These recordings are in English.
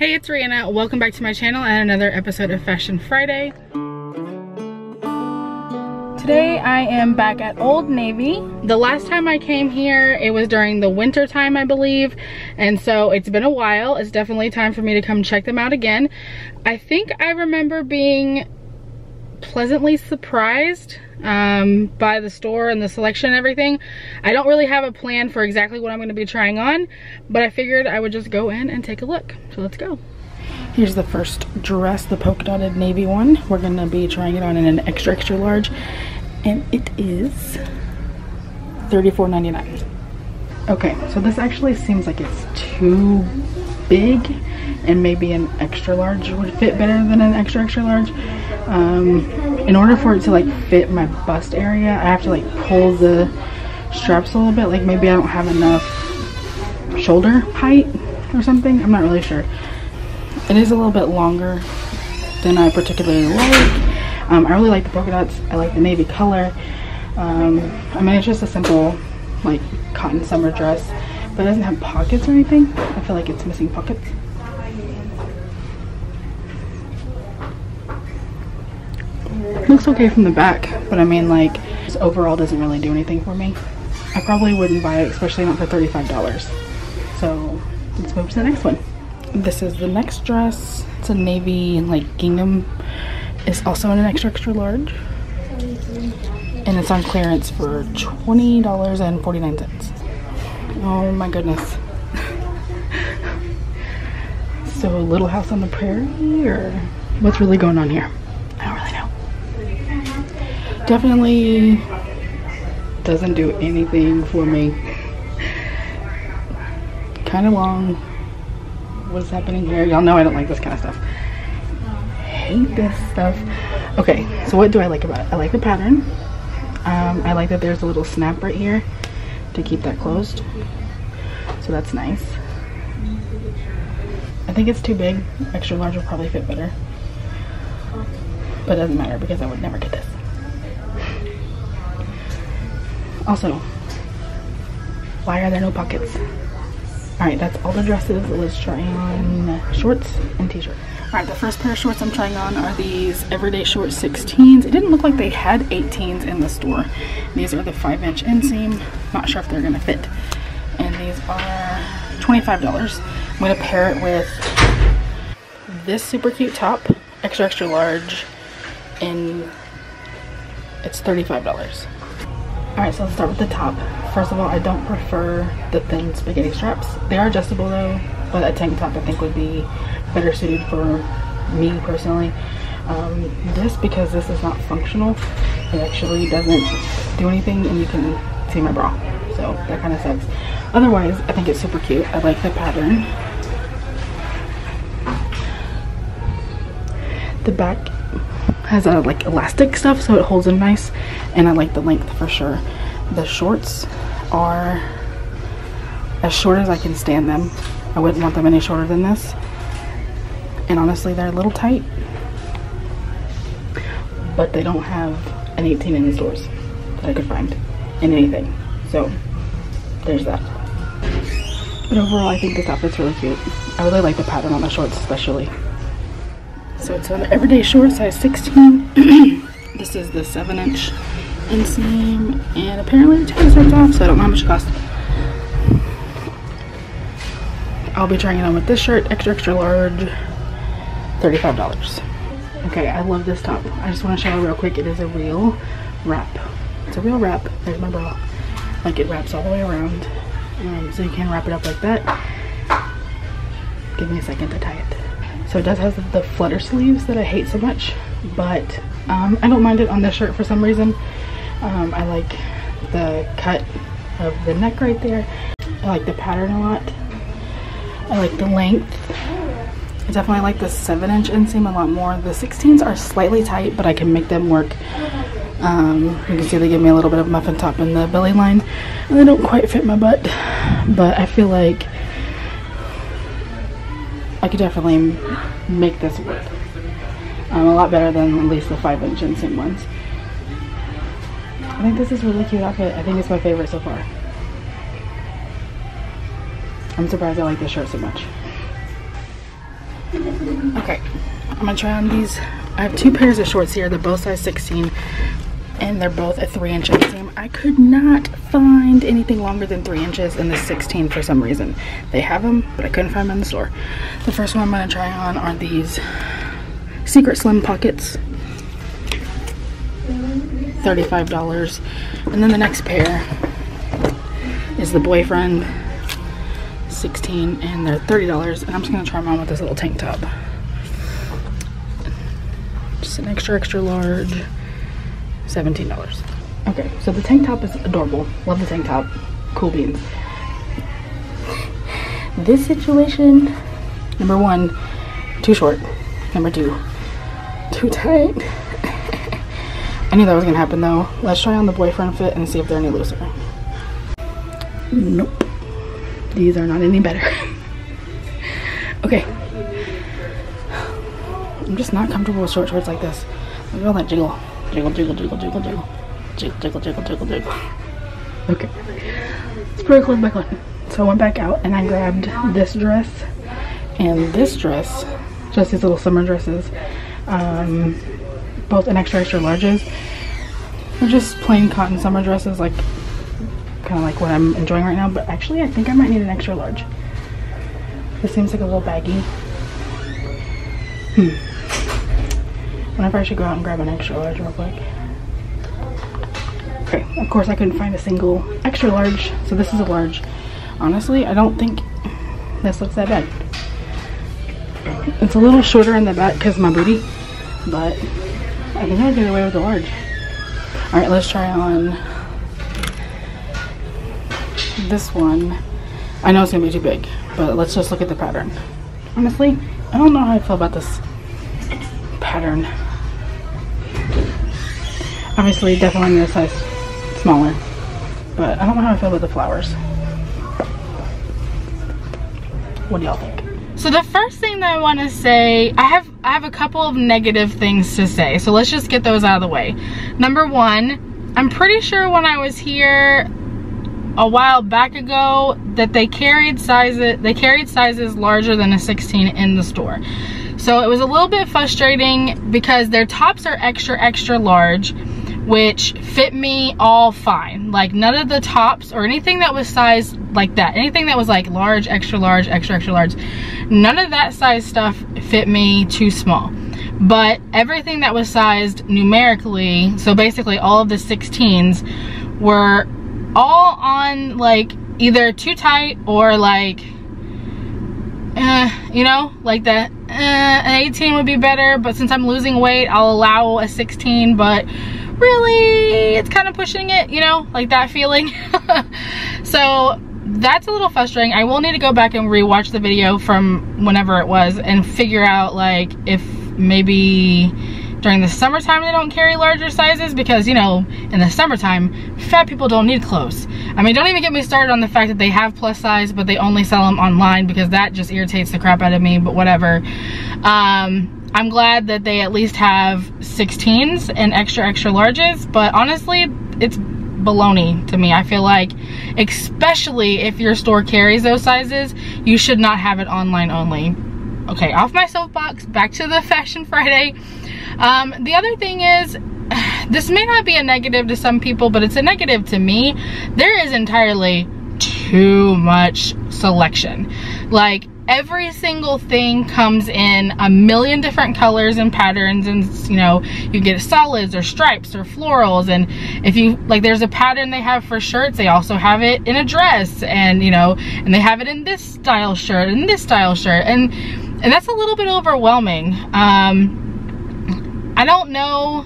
Hey, it's Rihanna. Welcome back to my channel and another episode of Fashion Friday. Today I am back at Old Navy. The last time I came here, it was during the winter time, I believe. And so it's been a while. It's definitely time for me to come check them out again. I think I remember being pleasantly surprised by the store and the selection and everything. I don't really have a plan for exactly what I'm going to be trying on, but I figured I would just go in and take a look. So let's go. Here's the first dress, the polka dotted navy one. We're gonna be trying it on in an extra, extra large, and it is $34.99. Okay, so this actually seems like it's too big, and maybe an extra large would fit better than an extra, extra large. In order for it to like fit my bust area, I have to like pull the straps a little bit. Like maybe I don't have enough shoulder height or something. I'm not really sure. It is a little bit longer than I particularly like. I really like the polka dots. I like the navy color. I mean, it's just a simple like cotton summer dress, but it doesn't have pockets or anything. I feel like it's missing pockets. Looks okay from the back, but I mean, like, this overall doesn't really do anything for me. I probably wouldn't buy it, especially not for $35. So let's move to the next one. This is the next dress. It's a navy like gingham. It's also in an extra, extra large, and it's on clearance for $20.49. Oh my goodness. So Little House on the Prairie, or what's really going on here? I don't really know. Definitely doesn't do anything for me. Kind of long. What's happening here? Y'all know I don't like this kind of stuff. Hate this stuff. Okay, so what do I like about it? I like the pattern. I like that there's a little snap right here to keep that closed, so that's nice. I think it's too big. Extra large will probably fit better, but it doesn't matter because I would never get this. Also, why are there no pockets? Alright, that's all the dresses. Let's try on shorts and t-shirt. Alright, the first pair of shorts I'm trying on are these Everyday Short 16s. It didn't look like they had 18s in the store. These are the 5-inch inseam. Not sure if they're going to fit. And these are $25. I'm going to pair it with this super cute top, extra, extra large, and it's $35. Alright, so let's start with the top. First of all, I don't prefer the thin spaghetti straps. They are adjustable though, but a tank top I think would be better suited for me personally. Just because this is not functional, it actually doesn't do anything, and you can see my bra, so that kind of sucks. Otherwise, I think it's super cute. I like the pattern. The back has a like elastic stuff, so it holds in nice, and I like the length for sure. The shorts are as short as I can stand them. I wouldn't want them any shorter than this, and honestly they're a little tight, but they don't have an 18 in the stores that I could find in anything, so there's that. But overall I think this outfit's really cute. I really like the pattern on the shorts especially. So it's an everyday short, size 16. This is the 7-inch inseam, and apparently $10 off, so I don't know how much it costs. I'll be trying it on with this shirt, extra, extra large, $35. Okay, I love this top. I just want to show you real quick. It is a real wrap. It's a real wrap. There's my bra. Like, it wraps all the way around, so you can wrap it up like that. Give me a second to tie it. So it does have the flutter sleeves that I hate so much, but I don't mind it on this shirt for some reason. I like the cut of the neck right there. I like the pattern a lot. I like the length. I definitely like the 7-inch inseam a lot more. The 16s are slightly tight, but I can make them work. You can see they give me a little bit of muffin top in the belly line, and they don't quite fit my butt, but I feel like I could definitely make this work. A lot better than at least the 5-inch inseam ones. I think this is a really cute outfit. I think it's my favorite so far. I'm surprised I like this shirt so much. Okay, I'm gonna try on these. I have two pairs of shorts here. They're both size 16 and they're both a 3-inch inseam. I could not find anything longer than 3 inches in the 16 for some reason. They have them, but I couldn't find them in the store. The first one I'm gonna try on are these Secret Slim Pockets, $35. And then the next pair is the Boyfriend 16 and they're $30, and I'm just gonna try them on with this little tank top. Just an extra large, $17. Okay, so the tank top is adorable. Love the tank top, cool beans. This situation, number one, too short. Number two, too tight. I knew that was gonna happen though. Let's try on the Boyfriend fit and see if they're any looser. Nope. These are not any better. Okay. I'm just not comfortable with short shorts like this. Look at all that jiggle. Jiggle, jiggle, jiggle, jiggle, jiggle. Jiggle, jiggle, jiggle, jiggle, jiggle. Okay. It's pretty close back on. So I went back out and I grabbed this dress. And this dress, just these little summer dresses. Both in extra larges. They're just plain cotton summer dresses, like kind of like what I'm enjoying right now, but actually I think I might need an extra large. This seems like a little baggy. Whenever I should go out and grab an extra large real quick. Okay, of course I couldn't find a single extra large, so this is a large. Honestly, I don't think this looks that bad. It's a little shorter in the back because of my booty, but I think I'll get away with the large. Alright, let's try on this one. I know it's gonna be too big, but let's just look at the pattern. Honestly, I don't know how I feel about this pattern. Obviously, definitely need a size smaller, but I don't know how I feel about the flowers. What do y'all think? So the first thing that I want to say, I have a couple of negative things to say. So let's just get those out of the way. Number one, I'm pretty sure when I was here a while back ago that they carried sizes larger than a 16 in the store. So it was a little bit frustrating because their tops are extra large, which fit me all fine. Like none of the tops or anything that was sized like that, anything that was like large, extra large, extra large, none of that size stuff fit me too small. But everything that was sized numerically, so basically all of the 16s were all on like either too tight or like you know, like that an 18 would be better, but since I'm losing weight I'll allow a 16, but really it's kind of pushing it, you know, like that feeling. So that's a little frustrating. I will need to go back and rewatch the video from whenever it was and figure out like if maybe during the summertime they don't carry larger sizes, because you know, in the summertime fat people don't need clothes. I mean, don't even get me started on the fact that they have plus size but they only sell them online, because that just irritates the crap out of me, but whatever. I'm glad that they at least have 16s and extra larges, but honestly it's baloney to me. I feel like, especially if your store carries those sizes, you should not have it online only. Okay, off my soapbox, back to the Fashion Friday. The other thing is, this may not be a negative to some people, but it's a negative to me. There is entirely too much selection. Like every single thing comes in a million different colors and patterns, and you know, you get solids or stripes or florals, and if you like, there's a pattern they have for shirts, they also have it in a dress, and you know, and they have it in this style shirt and this style shirt, and that's a little bit overwhelming. I don't know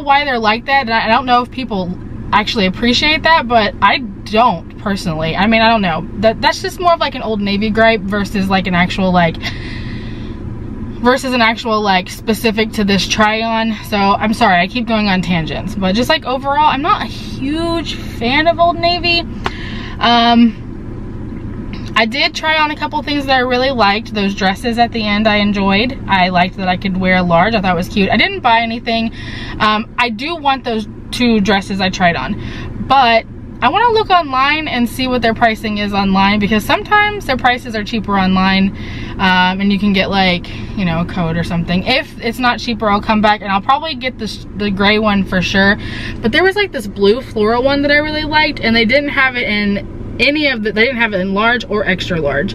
why they're like that, and I don't know if people actually appreciate that, but I don't personally. I mean, I don't know, that's just more of like an Old Navy gripe versus like an actual specific to this try on. So I'm sorry I keep going on tangents, but just like overall I'm not a huge fan of Old Navy. I did try on a couple things that I really liked. Those dresses at the end I enjoyed. I liked that I could wear a large. I thought it was cute. I didn't buy anything. I do want those two dresses I tried on, but I want to look online and see what their pricing is online, because sometimes their prices are cheaper online, and you can get like, you know, a code or something. If it's not cheaper, I'll come back and I'll probably get the gray one for sure. But there was like this blue floral one that I really liked, and they didn't have it in any of the, they didn't have it in large or extra large.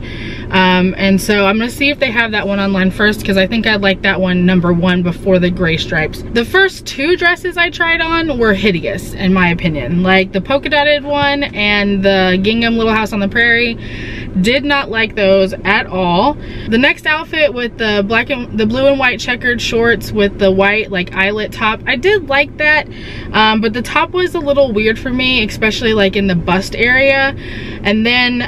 And so I'm gonna see if they have that one online first, because I think I'd like that one number one before the gray stripes. The first two dresses I tried on were hideous in my opinion. Like the polka dotted one and the gingham Little House on the Prairie, did not like those at all. The next outfit with the black and the blue and white checkered shorts with the white like eyelet top, I did like that, but the top was a little weird for me, especially like in the bust area. And then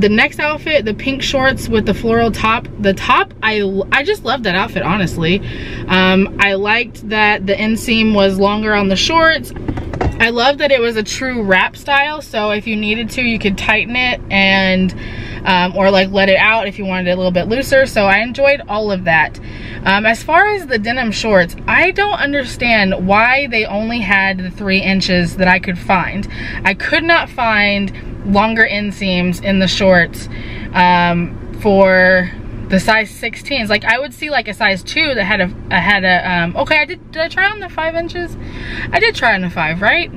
the next outfit, the pink shorts with the floral top, the top, I just loved that outfit honestly. I liked that the inseam was longer on the shorts. I love that it was a true wrap style, so if you needed to, you could tighten it and or like let it out if you wanted it a little bit looser. So I enjoyed all of that. As far as the denim shorts, I don't understand why they only had the 3 inches that I could find. I could not find longer inseams in the shorts for the size 16s. Like I would see like a size 2 that had okay, did I try on the 5 inches? I did try on the 5, right?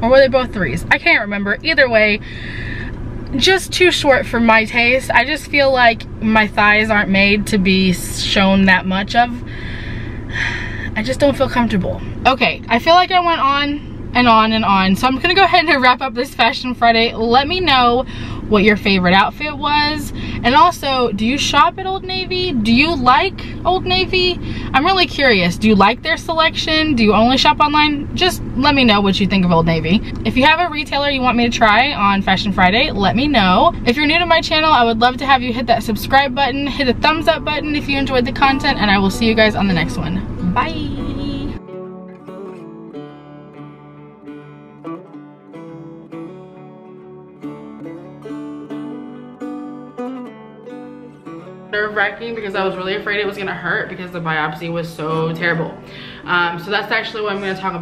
Or were they both 3s? I can't remember. Either way, just too short for my taste. I just feel like my thighs aren't made to be shown that much of. I just don't feel comfortable. Okay, I feel like I went on and on and on. So I'm gonna go ahead and wrap up this Fashion Friday. Let me know what your favorite outfit was. And also, do you shop at Old Navy? Do you like Old Navy? I'm really curious. Do you like their selection? Do you only shop online? Just let me know what you think of Old Navy. If you have a retailer you want me to try on Fashion Friday, let me know. If you're new to my channel, I would love to have you hit that subscribe button, hit a thumbs up button if you enjoyed the content, and I will see you guys on the next one. Bye. Nerve-wracking because I was really afraid it was gonna hurt because the biopsy was so terrible. So that's actually what I'm gonna talk about.